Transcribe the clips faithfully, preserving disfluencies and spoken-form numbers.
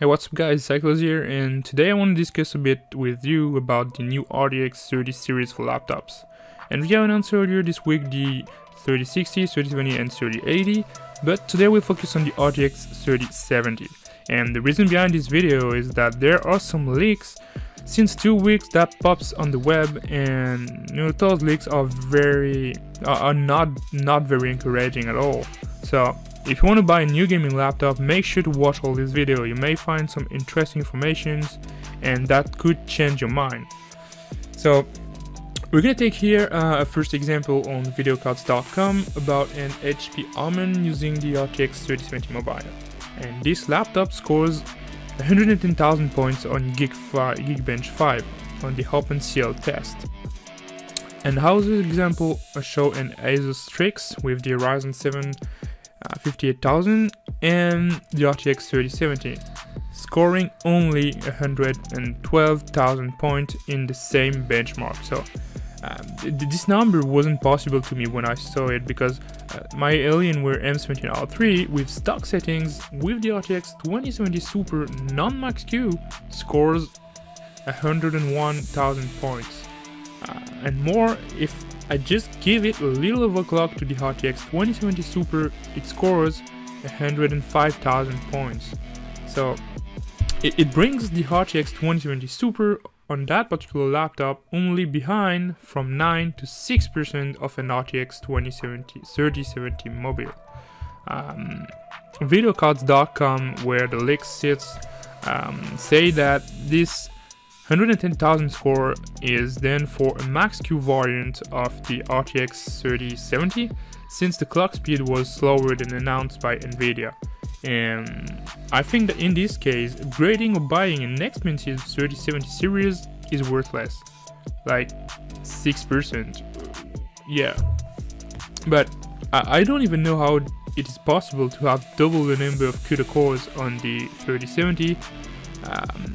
Hey, what's up guys, Cyclos here, and today I want to discuss a bit with you about the new R T X thirty series for laptops. NVIDIA announced earlier this week the thirty sixty, thirty seventy and thirty eighty, but today we'll focus on the R T X thirty seventy. And the reason behind this video is that there are some leaks since two weeks that pops on the web, and you know, those leaks are very are not not very encouraging at all. So if you want to buy a new gaming laptop, make sure to watch all this video. You may find some interesting information and that could change your mind. So we're gonna take here uh, a first example on videocards dot com about an H P Omen using the R T X thirty seventy mobile. And this laptop scores one hundred ten thousand points on Geekbench five on the OpenCL test. And how this example show an Asus Strix with the Ryzen seven Uh, fifty-eight thousand and the R T X thirty seventy, scoring only one hundred twelve thousand points in the same benchmark. So uh, th this number wasn't possible to me when I saw it because uh, my Alienware M seventeen R three with stock settings with the R T X twenty seventy Super non-Max-Q scores one hundred one thousand points uh, and more. If I just give it a little overclock to the R T X twenty seventy Super, it scores one hundred five thousand points. So it, it brings the R T X twenty seventy Super on that particular laptop only behind from nine to six percent of an R T X twenty seventy, thirty seventy mobile. Um, videocards dot com, where the leak sits, um, say that this one hundred ten thousand score is then for a Max-Q variant of the R T X thirty seventy, since the clock speed was slower than announced by NVIDIA. And I think that in this case, upgrading or buying an expensive thirty seventy series is worthless, like six percent, yeah. But I don't even know how it is possible to have double the number of CUDA cores on the thirty seventy. Um,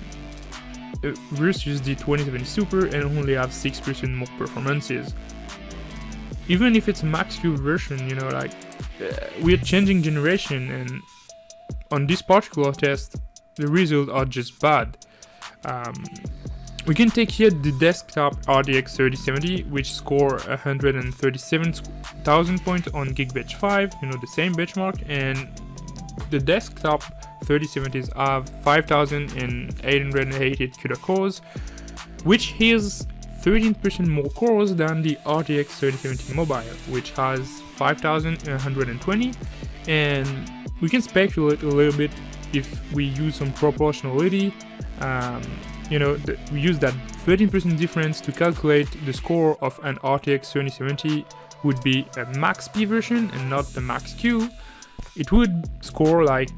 versus the twenty seventy Super and only have six percent more performances. Even if it's a Max-Q version, you know, like, we're changing generation, and on this particular test, the results are just bad. Um, we can take here the desktop R T X thirty seventy, which score one hundred thirty-seven thousand points on Geekbench five, you know, the same benchmark, and the desktop thirty seventies have five thousand eight hundred eighty CUDA cores, which has thirteen percent more cores than the R T X thirty seventy mobile, which has five thousand one hundred twenty, and we can speculate a little bit if we use some proportionality. Um, you know, the, we use that thirteen percent difference to calculate the score of an R T X thirty seventy would be a Max P version and not the Max Q. It would score like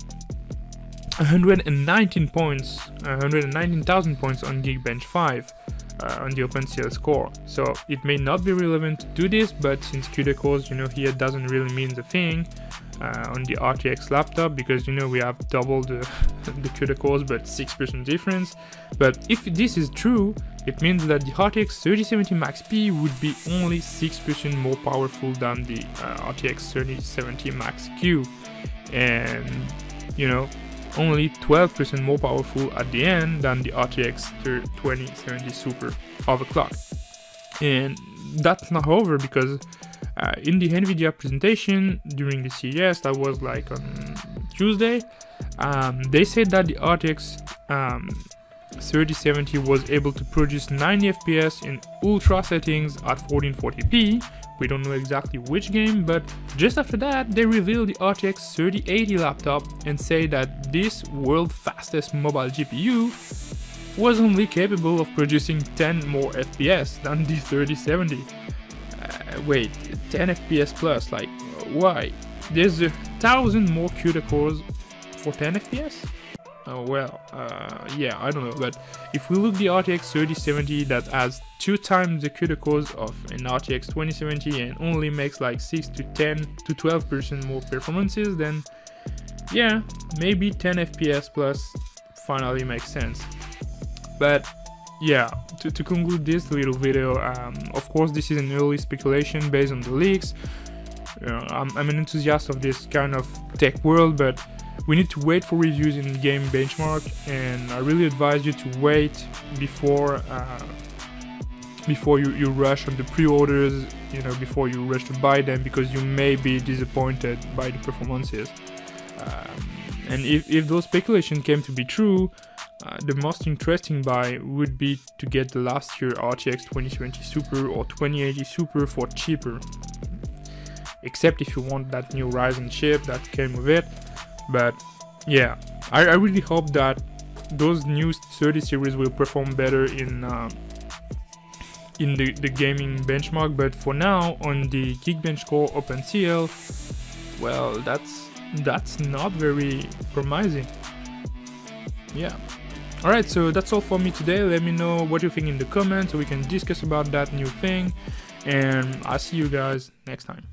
one hundred nineteen points, one hundred nineteen thousand points on Geekbench five uh, on the OpenCL score. So it may not be relevant to do this, but since CUDA cores, you know, here doesn't really mean the thing uh, on the R T X laptop, because you know we have double the, the CUDA cores but six percent difference. But if this is true, it means that the R T X thirty seventy Max P would be only six percent more powerful than the uh, R T X thirty seventy Max Q, and you know, only twelve percent more powerful at the end than the R T X twenty seventy Super overclock. And that's not over, because uh, in the NVIDIA presentation during the C E S that was like on Tuesday, um, they said that the R T X um, thirty seventy was able to produce ninety F P S in ultra settings at fourteen forty p. We don't know exactly which game, but just after that they revealed the R T X thirty eighty laptop and say that this world's fastest mobile G P U was only capable of producing ten more F P S than the thirty seventy. Uh, wait, ten F P S plus, like, why? There's a thousand more CUDA cores for ten F P S? Oh well, uh, yeah, I don't know, but if we look the R T X thirty seventy that has two times the CUDA cores of an R T X twenty seventy and only makes like six to ten to twelve percent more performances, then yeah, maybe ten F P S plus finally makes sense. But yeah, to, to conclude this little video, um, of course this is an early speculation based on the leaks. Uh, I'm, I'm an enthusiast of this kind of tech world, but We need to wait for reviews in game benchmark, and I really advise you to wait before uh, before you, you rush on the pre-orders, you know, before you rush to buy them, because you may be disappointed by the performances. Um, and if, if those speculations came to be true, uh, the most interesting buy would be to get the last year R T X twenty seventy Super or twenty eighty Super for cheaper. Except if you want that new Ryzen chip that came with it. But yeah, I, I really hope that those new thirty series will perform better in uh, in the, the gaming benchmark. But for now, on the Geekbench Core OpenCL, well, that's that's not very promising. Yeah. Alright, so that's all for me today. Let me know what you think in the comments so we can discuss about that new thing. And I'll see you guys next time.